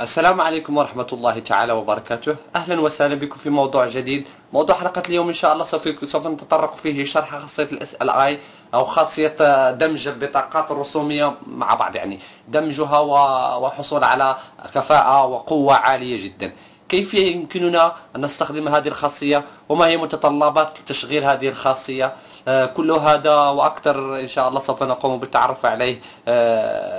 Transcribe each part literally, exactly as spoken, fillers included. السلام عليكم ورحمة الله تعالى وبركاته. أهلا وسهلا بكم في موضوع جديد. موضوع حلقة اليوم إن شاء الله سوف سوف نتطرق فيه شرح خاصية الاس ال اي أو خاصية دمج البطاقات الرسومية مع بعض، يعني دمجها وحصول على كفاءة وقوة عالية جدا. كيف يمكننا أن نستخدم هذه الخاصية وما هي متطلبات تشغيل هذه الخاصية؟ كل هذا وأكثر إن شاء الله سوف نقوم بالتعرف عليه.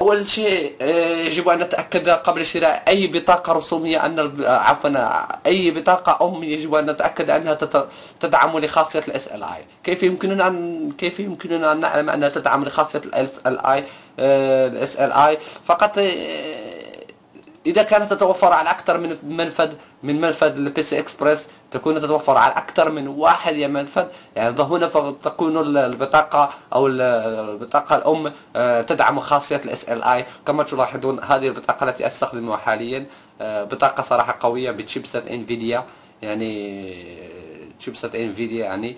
أول شيء يجب أن نتأكد قبل شراء أي بطاقة رسومية أن عفوا أي بطاقة أم يجب أن نتأكد أنها تدعم لخاصية الاس ال اي. كيف يمكننا أن كيف يمكننا أن نعلم أنها تدعم لخاصية الاس ال اي الاس ال اي فقط إذا كانت تتوفر على أكثر من منفذ من منفذ البي سي إكسبرس، تكون تتوفر على أكثر من واحد يا منفذ، يعني هنا فتكون البطاقة أو البطاقة الأم تدعم خاصية الاس ال اي. كما تلاحظون هذه البطاقة التي أستخدمها حاليا بطاقة صراحة قوية بتشيبسات انفيديا، يعني تشيبسات انفيديا يعني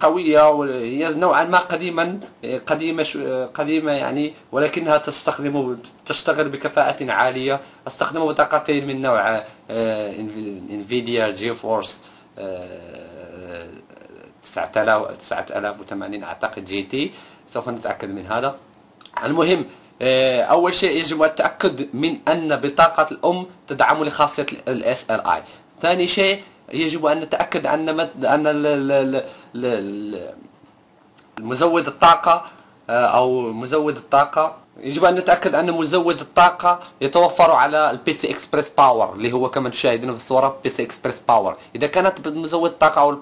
قوية، وهي نوعا ما قديما قديمة قديمة يعني، ولكنها تستخدم تشتغل بكفاءة عالية. استخدم بطاقتين من نوع انفيديا جي فورس تسعة آلاف وثمانين اعتقد جي تي، سوف نتأكد من هذا. المهم اول شيء يجب التأكد من ان بطاقة الام تدعم لخاصية الاس ال اي. ثاني شيء يجب أن نتأكد أن أن مزود الطاقة أو مزود الطاقة يجب أن نتأكد أن مزود الطاقة يتوفر على البي سي إكسبرس باور اللي هو كما تشاهدون في الصورة بي سي إكسبرس باور. إذا كانت مزود الطاقة أو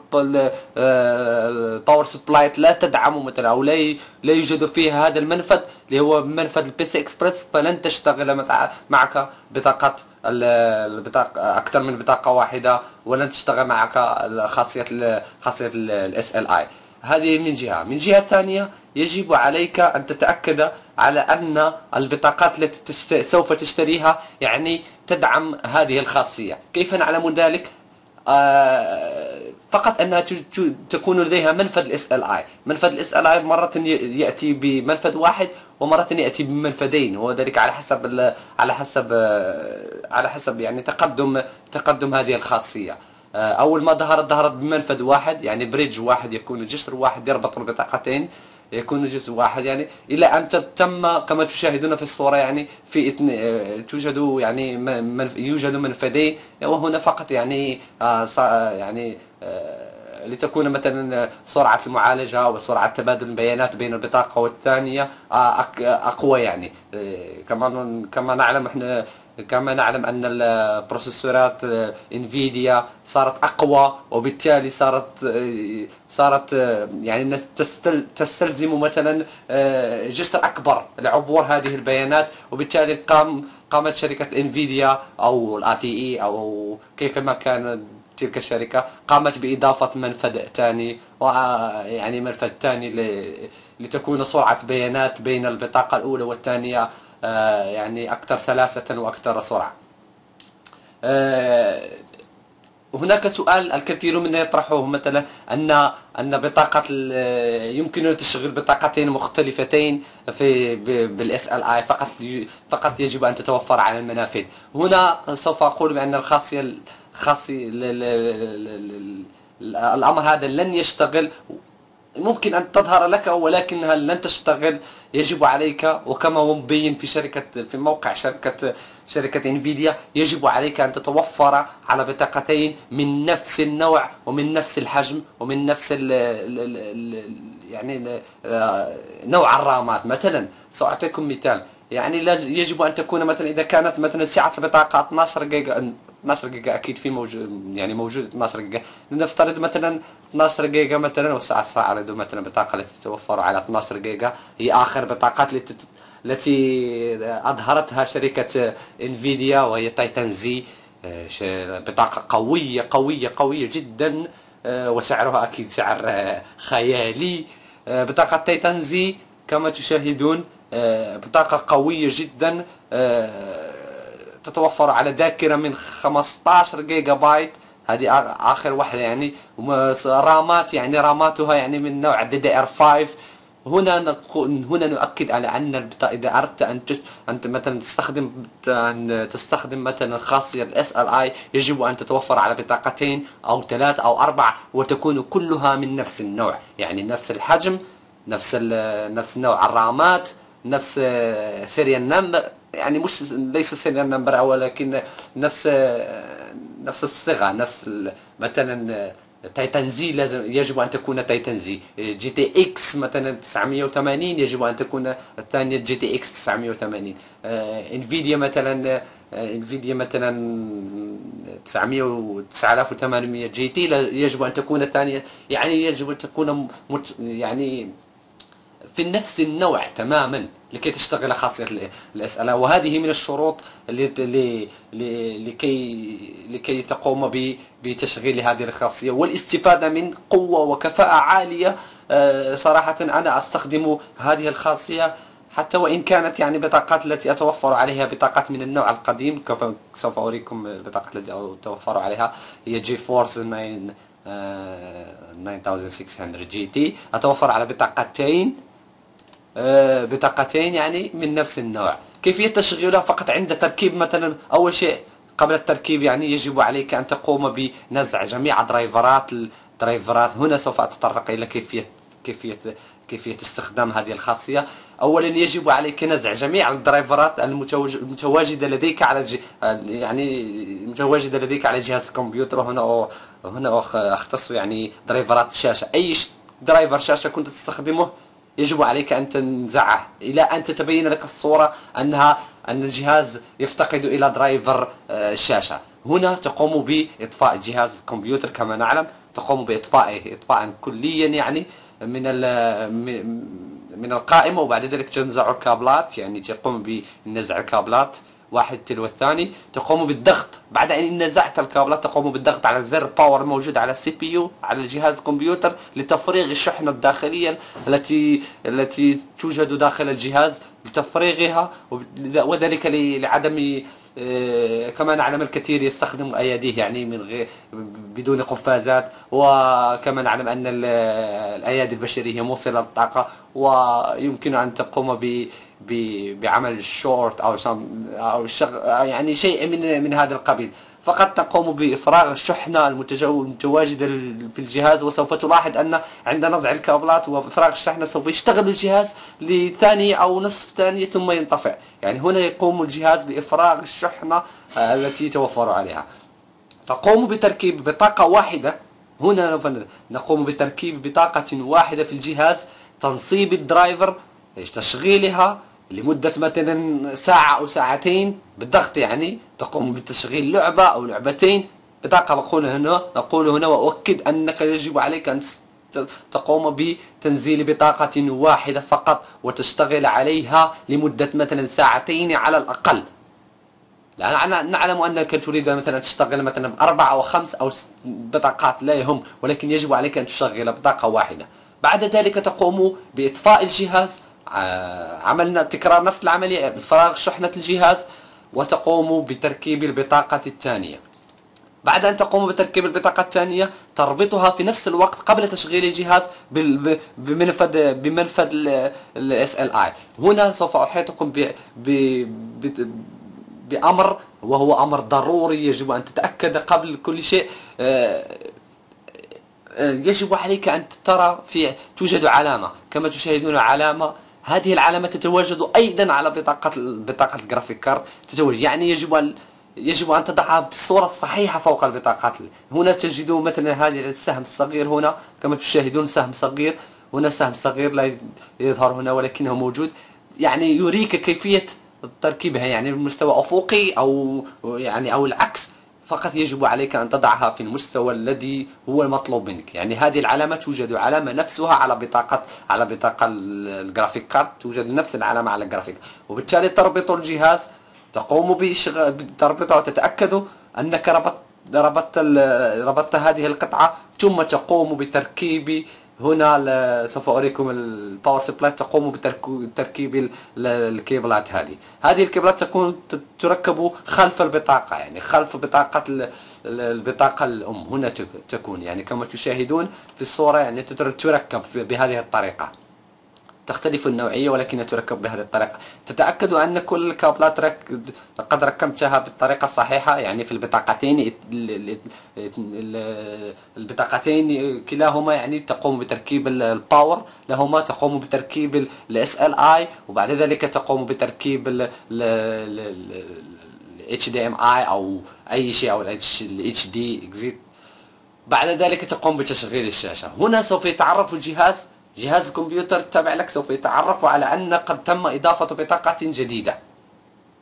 الباور سبلاي لا تدعم مثلا أو لا لا يوجد فيها هذا المنفذ اللي هو منفذ البي سي إكسبرس، فلن تشتغل معك بطاقة البطاقة أكثر من بطاقة واحدة، ولن تشتغل معك خاصية خاصية الاس ال اي. هذه من جهة. من جهة ثانية يجب عليك أن تتأكد على أن البطاقات التي تشت... سوف تشتريها يعني تدعم هذه الخاصية. كيف نعلم ذلك؟ آه... فقط أنها ت... تكون لديها منفذ الاس ال اي. منفذ الاس ال اي مرة يأتي بمنفذ واحد ومرة يأتي بمنفذين، وذلك على حسب ال... على حسب على حسب يعني تقدم تقدم هذه الخاصية. أول ما ظهرت ظهرت بمنفذ واحد، يعني بريدج واحد، يكون جسر واحد يربط البطاقتين، يكون جزء واحد يعني، إلى أن تم كما تشاهدون في الصورة يعني في توجد يعني من يوجد منفذين، وهنا فقط يعني آه يعني آه لتكون مثلا سرعة المعالجة وسرعة تبادل البيانات بين البطاقة والثانية آه أقوى يعني. آه كما كما نعلم احنا كما نعلم أن البروسيسورات انفيديا صارت أقوى، وبالتالي صارت صارت يعني تستلزم مثلا جسر أكبر لعبور هذه البيانات، وبالتالي قام قامت شركة انفيديا أو الاي تي اي أو كيفما كان تلك الشركة، قامت بإضافة منفذ ثاني، ويعني منفذ ثاني لتكون سرعة بيانات بين البطاقة الأولى والثانية يعني أكثر سلاسة وأكثر سرعة. أه هناك سؤال الكثير منا يطرحه مثلا أن أن بطاقة يمكن تشغيل بطاقتين مختلفتين في بالاس ال اي، فقط فقط يجب أن تتوفر على المنافذ. هنا سوف أقول بأن الخاصية خاصية الأمر هذا لن يشتغل، ممكن أن تظهر لك ولكنها لن تشتغل. يجب عليك وكما هو مبين في شركة في موقع شركة شركة انفيديا، يجب عليك أن تتوفر على بطاقتين من نفس النوع ومن نفس الحجم ومن نفس ال ال ال يعني نوع الرامات. مثلا سأعطيكم مثال، يعني يجب أن تكون مثلا إذا كانت مثلا سعة البطاقة اثني عشر جيجا اثني عشر جيجا اكيد في موجود يعني موجود اثني عشر جيجا، لنفترض مثلا اثني عشر جيجا مثلا، وساعرض مثلا البطاقه التي تتوفر على اثني عشر جيجا هي اخر بطاقات التي التي اظهرتها شركه انفيديا، وهي تايتنزي، بطاقه قويه قويه قويه جدا، وسعرها اكيد سعر خيالي. بطاقه تايتنزي كما تشاهدون بطاقه قويه جدا، تتوفر على ذاكرة من خمسة عشر جيجا بايت، هذه آخر واحدة يعني، رامات يعني راماتها يعني من نوع دي دي ار خمسة، هنا هنا نؤكد على ان اذا اردت ان انت مثلا تستخدم ان تستخدم مثلا خاصيه الاس ال اي يجب ان تتوفر على بطاقتين او ثلاث او اربع وتكون كلها من نفس النوع، يعني نفس الحجم، نفس نفس نوع الرامات، نفس سيريال نمبر، يعني مش ليس سيريال نمبر ولكن نفس نفس الصيغه، نفس مثلا تايتن زي لازم يجب ان تكون تايتن زي، جي تي اكس مثلا تسعمية وثمانين يجب ان تكون الثانيه جي تي اكس تسعمية وثمانين، انفيديا مثلا انفيديا مثلا تسعمية وتسعة آلاف وثمانمية جي تي يجب ان تكون الثانيه، يعني يجب ان تكون مت يعني في نفس النوع تماما لكي تشتغل خاصيه الاسئله، وهذه من الشروط اللي لكي لكي تقوم بتشغيل هذه الخاصيه والاستفاده من قوه وكفاءه عاليه. صراحه انا استخدم هذه الخاصيه حتى وان كانت يعني بطاقات التي اتوفر عليها بطاقات من النوع القديم، سوف اريكم البطاقات التي اتوفر عليها، هي جي فورس تسعة آلاف وستمية جي تي، اتوفر على بطاقتين بطاقتين يعني من نفس النوع. كيفية تشغيلها فقط عند تركيب مثلا، أول شيء قبل التركيب يعني يجب عليك أن تقوم بنزع جميع درايفرات الدرايفرات هنا سوف أتطرق إلى كيفية كيفية كيفية استخدام هذه الخاصية. أولا يجب عليك نزع جميع الدرايفرات المتواجدة لديك على يعني المتواجدة لديك على جهاز الكمبيوتر، هنا هنا أختص يعني درايفرات الشاشة، أي درايفر شاشة كنت تستخدمه يجب عليك أن تنزعه إلى أن تتبين لك الصورة أنها أن الجهاز يفتقد إلى درايفر الشاشة. هنا تقوم بإطفاء جهاز الكمبيوتر كما نعلم، تقوم بإطفائه إطفاء كليا يعني من من القائمة، وبعد ذلك تنزع الكابلات، يعني تقوم بنزع الكابلات واحد تلو الثاني، تقوم بالضغط بعد أن نزعت الكابلات تقوم بالضغط على زر باور الموجود على السي بي يو على الجهاز الكمبيوتر لتفريغ الشحنة الداخلية التي التي توجد داخل الجهاز، لتفريغها وذلك لعدم كما نعلم الكثير يستخدم أيديه يعني من غير بدون قفازات، وكما نعلم أن الأيادي البشرية موصلة للطاقة ويمكن أن تقوم ب بعمل شورت او او يعني شيء من من هذا القبيل. فقط تقوم بافراغ الشحنه المتواجده في الجهاز، وسوف تلاحظ ان عند نزع الكابلات وافراغ الشحنه سوف يشتغل الجهاز لثانيه او نصف ثانيه ثم ينطفئ، يعني هنا يقوم الجهاز بافراغ الشحنه التي توفر عليها. تقوم بتركيب بطاقه واحده، هنا نقوم بتركيب بطاقه واحده في الجهاز، تنصيب الدرايفر، تشغيلها لمدة مثلا ساعة أو ساعتين بالضغط، يعني تقوم بتشغيل لعبة أو لعبتين بطاقة. نقول هنا نقول هنا وأؤكد أنك يجب عليك أن تقوم بتنزيل بطاقة واحدة فقط وتشتغل عليها لمدة مثلا ساعتين على الأقل، لأن نعلم أنك تريد مثلا تشتغل مثلا بأربع أو خمس أو ست بطاقات لا يهم، ولكن يجب عليك أن تشغل بطاقة واحدة. بعد ذلك تقوم بإطفاء الجهاز، عملنا تكرار نفس العملية بفراغ شحنة الجهاز، وتقوم بتركيب البطاقة الثانية. بعد أن تقوم بتركيب البطاقة الثانية تربطها في نفس الوقت قبل تشغيل الجهاز بمنفذ بمنفذ ال إس إل آي. هنا سوف أحيطكم ب بأمر وهو أمر ضروري يجب أن تتأكد قبل كل شيء. يجب عليك أن ترى في توجد علامة كما تشاهدون علامة، هذه العلامة تتواجد أيضا على بطاقة بطاقة الجرافيك كارد تتواجد، يعني يجب أن يجب أن تضعها بالصورة الصحيحة فوق البطاقات. هنا تجدون مثلا هذا السهم الصغير، هنا كما تشاهدون سهم صغير، هنا سهم صغير لا يظهر هنا ولكنه موجود، يعني يريك كيفية تركيبها يعني بمستوى أفقي أو يعني أو العكس. فقط يجب عليك أن تضعها في المستوى الذي هو المطلوب منك، يعني هذه العلامة توجد علامة نفسها على بطاقة على بطاقة الجرافيك كارد، توجد نفس العلامة على الجرافيك، وبالتالي تربط الجهاز، تقوم بشغل تربطه وتتأكد أنك ربط ربطت ربطت هذه القطعة، ثم تقوم بتركيب هنا سوف أريكم الباور سبلاي، تقوم بتركيب الكيبلات هذه، هذه الكيبلات تكون تركب خلف البطاقة، يعني خلف بطاقة البطاقة الأم، هنا تكون يعني كما تشاهدون في الصورة، يعني تتركب بهذه الطريقة. تختلف النوعية ولكن تركب بهذه الطريقة. تتأكد أن كل الكابلات قد ركبتها بالطريقة الصحيحة، يعني في البطاقتين البطاقتين كلاهما يعني تقوم بتركيب الباور لهما، تقوم بتركيب الاس ال اي، وبعد ذلك تقوم بتركيب اتش دي ام اي او اي شيء او الاتش دي اكزيت. بعد ذلك تقوم بتشغيل الشاشة. هنا سوف يتعرف الجهاز، جهاز الكمبيوتر التابع لك سوف يتعرف على أن قد تم إضافة بطاقة جديدة.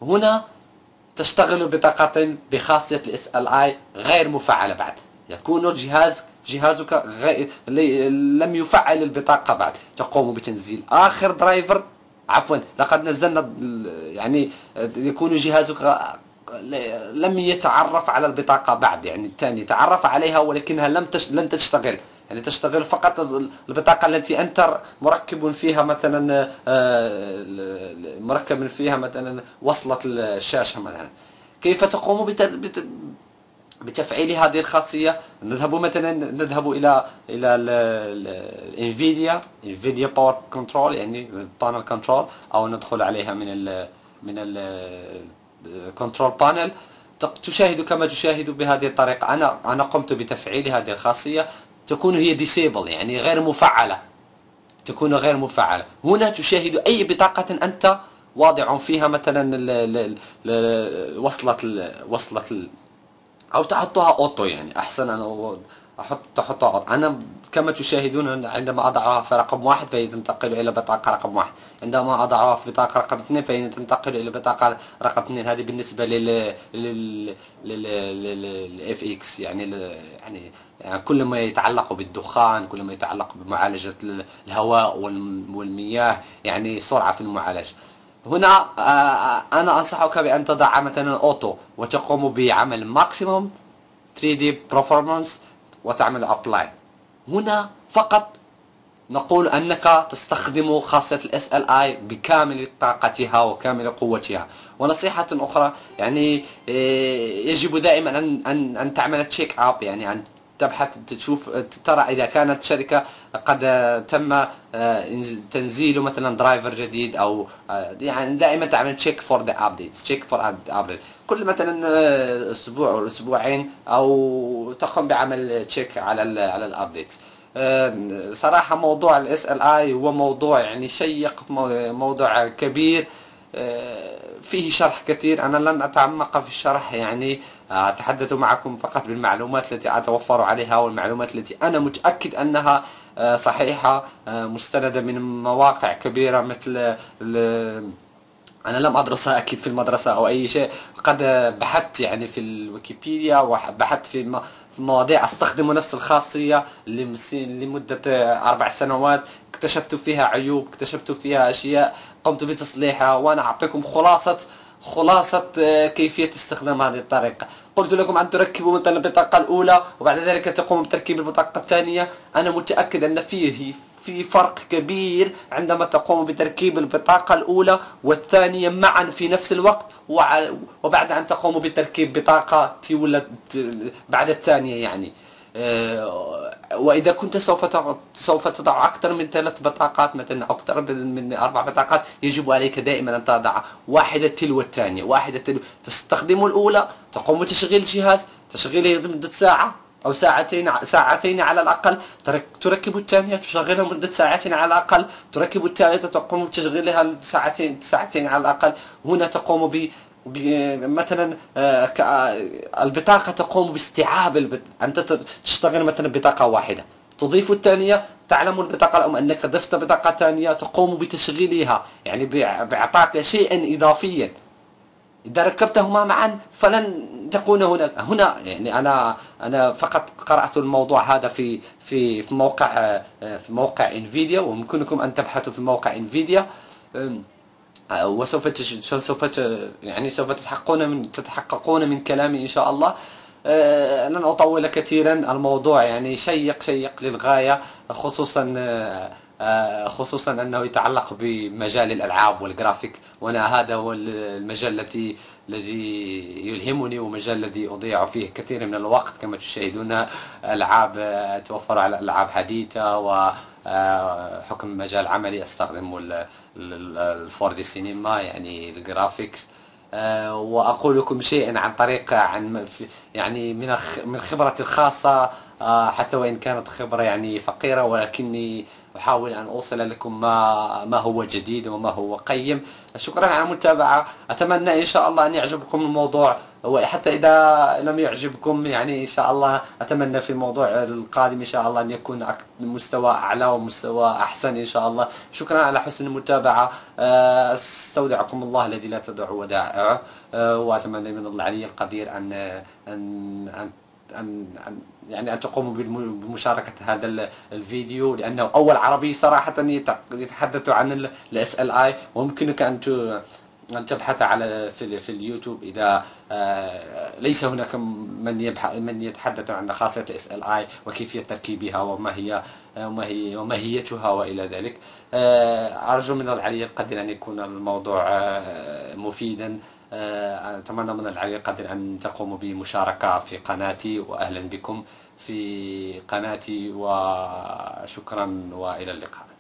هنا تشتغل بطاقة بخاصية الاس ال اي غير مفعلة بعد، يكون الجهاز جهازك غير لم يفعل البطاقة بعد. تقوم بتنزيل آخر درايفر، عفوا لقد نزلنا، يعني يكون جهازك لم يتعرف على البطاقة بعد، يعني الثاني تعرف عليها ولكنها لم تش... لن تشتغل، يعني تشتغل فقط البطاقة التي أنت مركب فيها مثلا مركب فيها مثلا وصلة الشاشة مثلا. كيف تقوم بت... بت... بتفعيل هذه الخاصية؟ نذهب مثلا نذهب إلى إلى الانفيديا انفيديا باور كنترول، يعني بانل كنترول، أو ندخل عليها من ال من ال كنترول بانل. تشاهد كما تشاهد بهذه الطريقة، أنا أنا قمت بتفعيل هذه الخاصية، تكون هي ديسيبل يعني غير مفعلة، تكون غير مفعلة. هنا تشاهد أي بطاقة أنت واضع فيها مثلا وصلة وصلة أو تحطها أوتو، يعني أحسن أنا أحط تحطها أوتو. أنا كما تشاهدون عندما أضعها في رقم واحد فهي تنتقل إلى بطاقة رقم واحد، عندما أضعها في بطاقة رقم اثنين فهي تنتقل إلى بطاقة رقم اثنين. هذه بالنسبة لل لل لل اف اكس، يعني يعني كل ما يتعلق بالدخان، كل ما يتعلق بمعالجة الهواء والمياه، يعني سرعة في المعالج. هنا أنا أنصحك بأن تضع مثلا أوتو وتقوم بعمل ماكسيموم ثري دي performance وتعمل أبلاي. هنا فقط نقول أنك تستخدم خاصية الاس ال اي بكامل طاقتها وكامل قوتها. ونصيحة أخرى، يعني يجب دائما أن أن أن تعمل تشيك أب، يعني أن تبحث تشوف ترى إذا كانت شركة قد تم تنزيل مثلا درايفر جديد، أو يعني دائما تعمل تشيك فور ذا أبديتس، تشيك فور أبديت كل مثلا أسبوع أو أسبوعين، أو تقوم بعمل تشيك على ال على الأبديتس. صراحة موضوع الاس ال اي هو موضوع يعني شيق، موضوع كبير فيه شرح كثير، أنا لن أتعمق في الشرح، يعني أتحدث معكم فقط بالمعلومات التي أتوفر عليها والمعلومات التي أنا متأكد أنها صحيحة، مستندة من مواقع كبيرة مثل أنا لم أدرسها أكيد في المدرسة أو أي شيء، قد بحثت يعني في الويكيبيديا وبحثت في مواضيع أستخدم نفس الخاصية لمدة أربع سنوات، اكتشفت فيها عيوب، اكتشفت فيها أشياء قمت بتصليحها، وأنا أعطيكم خلاصة خلاصة كيفية استخدام هذه الطريقة. قلت لكم أن تركبوا مثلا البطاقة الأولى وبعد ذلك تقوم بتركيب البطاقة الثانية. أنا متأكد أن فيه في فرق كبير عندما تقوم بتركيب البطاقة الأولى والثانية معا في نفس الوقت، وبعد أن تقوم بتركيب بطاقة تولد بعد الثانية، يعني وإذا كنت سوف سوف تضع أكثر من ثلاث بطاقات مثلا أو أكثر من أربع بطاقات، يجب عليك دائما أن تضع واحدة تلو الثانية، واحدة تلو، تستخدم الأولى تقوم بتشغيل الجهاز، تشغيله لمدة ساعة أو ساعتين ساعتين على الأقل، تركب الثانية تشغلها مدة ساعتين على الأقل، تركب الثالثة تقوم بتشغيلها ساعتين ساعتين على الأقل. هنا تقوم ب مثلا البطاقة تقوم باستيعاب البط... أنت تشتغل مثلا بطاقة واحدة، تضيف الثانية، تعلم البطاقة الأم أنك ضفت بطاقة ثانية، تقوم بتشغيلها يعني بإعطاك شيئا إضافيا. إذا ركبتهما معا فلن تكون هناك هنا يعني أنا أنا فقط قرأت الموضوع هذا في في في موقع في موقع انفيديا، ويمكنكم أن تبحثوا في موقع انفيديا، وسوف سوف يعني سوف تتحققون من تتحققون من كلامي إن شاء الله. لن أطول كثيرا، الموضوع يعني شيق شيق للغاية، خصوصا خصوصا أنه يتعلق بمجال الألعاب والجرافيك، وأنا هذا هو المجال الذي الذي يلهمني ومجال الذي أضيع فيه كثير من الوقت كما تشاهدون. ألعاب توفر على ألعاب حديثة، وحكم مجال عملي أستخدم الفور دي سينما يعني الجرافيكس. وأقول لكم شيئا عن طريقة عن يعني من من خبرتي الخاصة، حتى وإن كانت خبرة يعني فقيرة، ولكني أحاول أن أوصل لكم ما ما هو جديد وما هو قيم. شكرا على المتابعة، أتمنى إن شاء الله أن يعجبكم الموضوع، وحتى إذا لم يعجبكم يعني إن شاء الله أتمنى في الموضوع القادم إن شاء الله أن يكون مستوى أعلى ومستوى أحسن إن شاء الله. شكرا على حسن المتابعة، استودعكم الله الذي لا تدع ودائعه، وأتمنى من الله العلي القدير أن أن أن أن, أن يعني أن تقوموا بمشاركة هذا الفيديو، لأنه أول عربي صراحة يتحدث عن ال إس إل آي، ويمكنك أن أن تبحث على في, في اليوتيوب إذا ليس هناك من يبحث من يتحدث عن خاصية ال إس إل آي وكيفية تركيبها وما هي وما هي وماهيتها وإلى ذلك. أرجو من العلي القدير أن يكون الموضوع مفيدا. أتمنى من العلي القدير أن تقوموا بمشاركة في قناتي، وأهلا بكم في قناتي، وشكرا وإلى اللقاء.